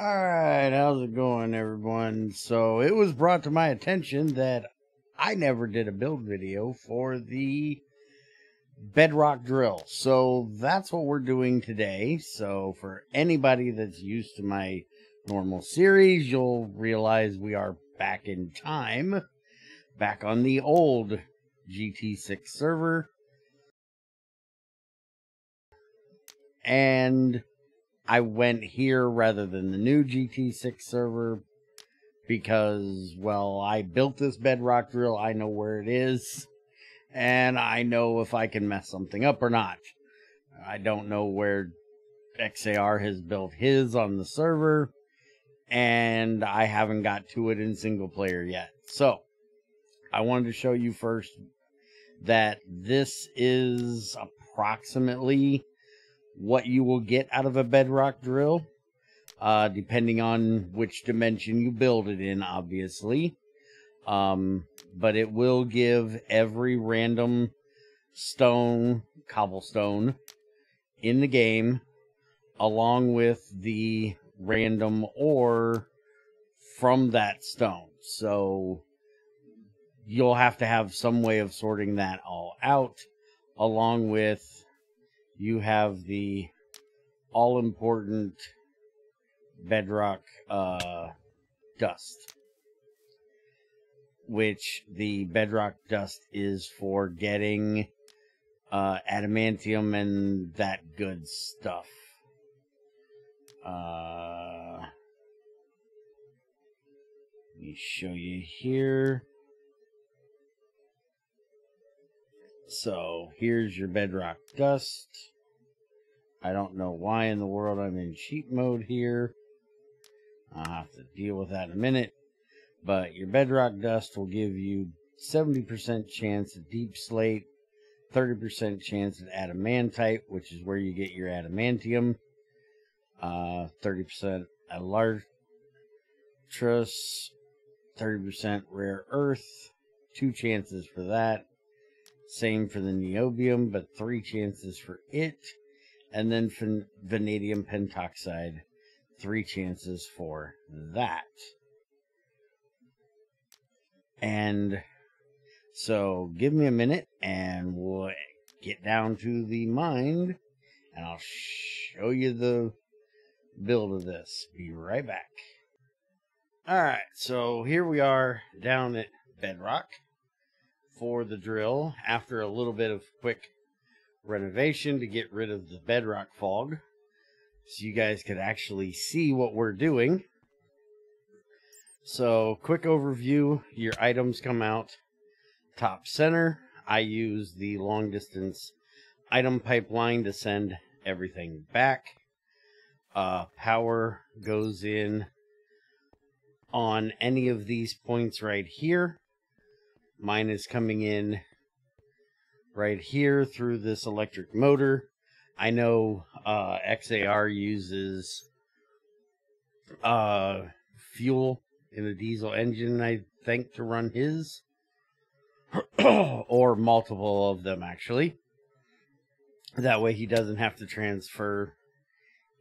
Alright, how's it going, everyone? So, it was brought to my attention that I never did a build video for the bedrock drill. So, that's what we're doing today. So, for anybody that's used to my normal series, you'll realize we are back in time. Back on the old GT6 server. And I went here rather than the new GT6 server because, well, I built this bedrock drill. I know where it is, and I know if I can mess something up or not. I don't know where XAR has built his on the server, and I haven't got to it in single player yet. So I wanted to show you first that this is approximately what you will get out of a bedrock drill, depending on which dimension you build it in, obviously. But it will give every random stone, cobblestone, in the game, along with the random ore from that stone. So you'll have to have some way of sorting that all out, along with you have the all-important bedrock dust, which the bedrock dust is for getting adamantium and that good stuff. Let me show you here. So, here's your bedrock dust. I don't know why in the world I'm in cheat mode here. I'll have to deal with that in a minute. But your bedrock dust will give you 70% chance at deep slate, 30% chance at adamantite, which is where you get your adamantium, 30% Alartrus, 30% rare earth, 2 chances for that. Same for the niobium, but 3 chances for it. And then vanadium pentoxide, 3 chances for that. And so give me a minute and we'll get down to the mine and I'll show you the build of this. Be right back. Alright, so here we are down at bedrock for the drill after a little bit of quick renovation to get rid of the bedrock fog so you guys could actually see what we're doing. So quick overview, your items come out top center. I use the long distance item pipeline to send everything back. Power goes in on any of these points right here. Mine is coming in right here through this electric motor. I know XAR uses fuel in a diesel engine, I think, to run his. Or multiple of them, actually. That way he doesn't have to transfer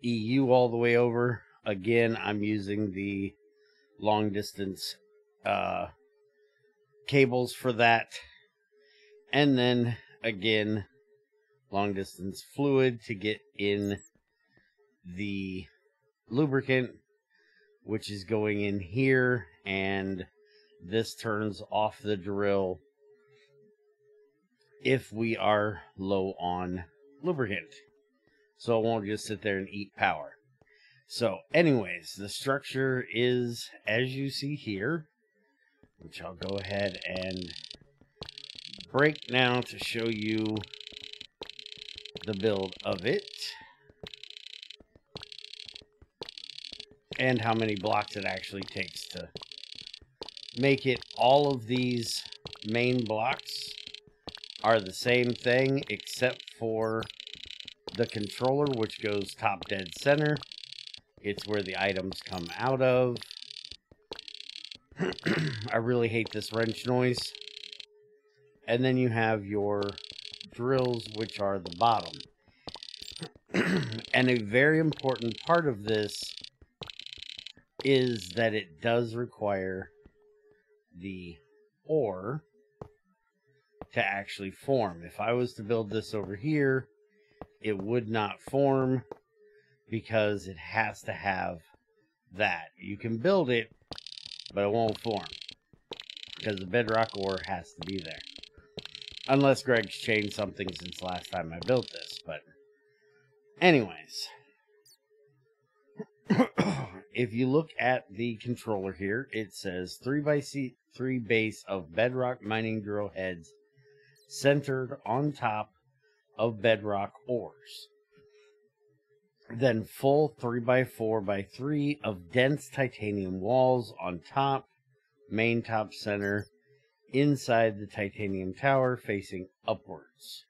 EU all the way over. Again, I'm using the long-distance cables for that, and then again long distance fluid to get in the lubricant, which is going in here, and this turns off the drill if we are low on lubricant, so it won't just sit there and eat power. So anyways, the structure is as you see here, which I'll go ahead and break now to show you the build of it and how many blocks it actually takes to make it. All of these main blocks are the same thing except for the controller, which goes top dead center. It's where the items come out of. I really hate this wrench noise. And then you have your drills, which are the bottom. And a very important part of this is that it does require the ore to actually form. If I was to build this over here, it would not form because it has to have that. You can build it, but it won't form because the bedrock ore has to be there. Unless Greg's changed something since last time I built this, but anyways. If you look at the controller here, it says 3x3 base of bedrock mining drill heads centered on top of bedrock ores. Then full 3x4x3 of dense titanium walls on top, main top center, inside the titanium tower facing upwards.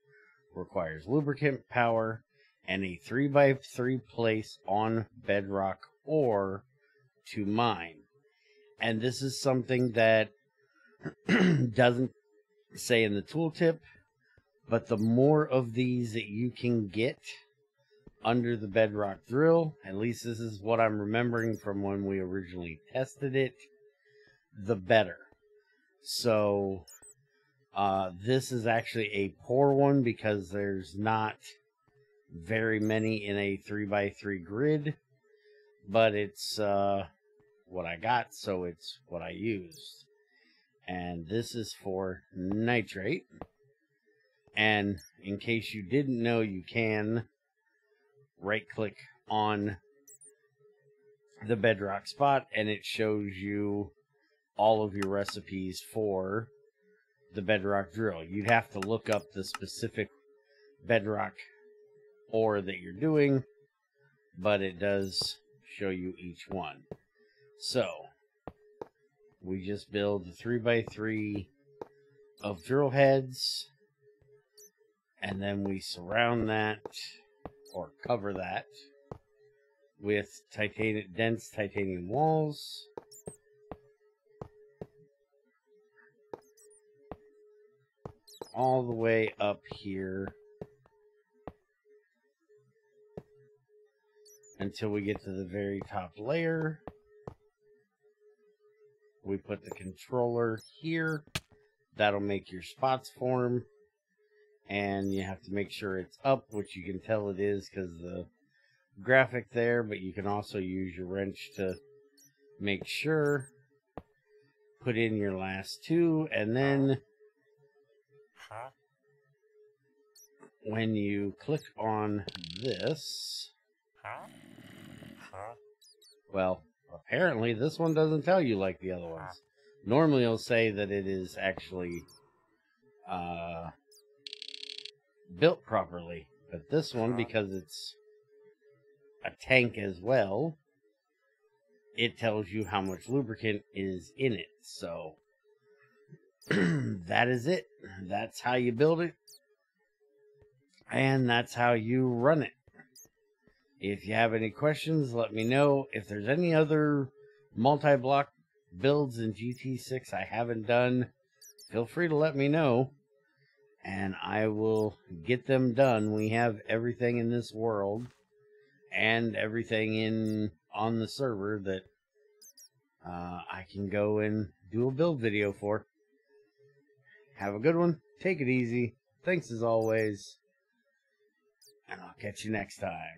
Requires lubricant power and a 3x3 place on bedrock ore to mine. And this is something that doesn't say in the tooltip, but the more of these that you can get under the bedrock drill, at least this is what I'm remembering from when we originally tested it, the better. So this is actually a poor one because there's not very many in a 3x3 grid, but it's what I got, so it's what I used. And this is for nitrate. And in case you didn't know, you can right-click on the bedrock spot and it shows you all of your recipes for the bedrock drill. You'd have to look up the specific bedrock ore that you're doing, but it does show you each one. So we just build the 3x3 of drill heads, and then we surround that or cover that with dense titanium walls. All the way up here until we get to the very top layer. We put the controller here. That'll make your spots form, and you have to make sure it's up, which you can tell it is because the graphic there, but you can also use your wrench to make sure. Put in your last two, and then when you click on this, well, apparently this one doesn't tell you like the other ones. Normally it'll say that it is actually built properly, but this one, because it's a tank as well, it tells you how much lubricant is in it. So that is it. That's how you build it. And that's how you run it. If you have any questions, let me know. If there's any other multi-block builds in GT6 I haven't done, feel free to let me know. And I will get them done. We have everything in this world and everything on the server that I can go and do a build video for. Have a good one. Take it easy. Thanks as always. And I'll catch you next time.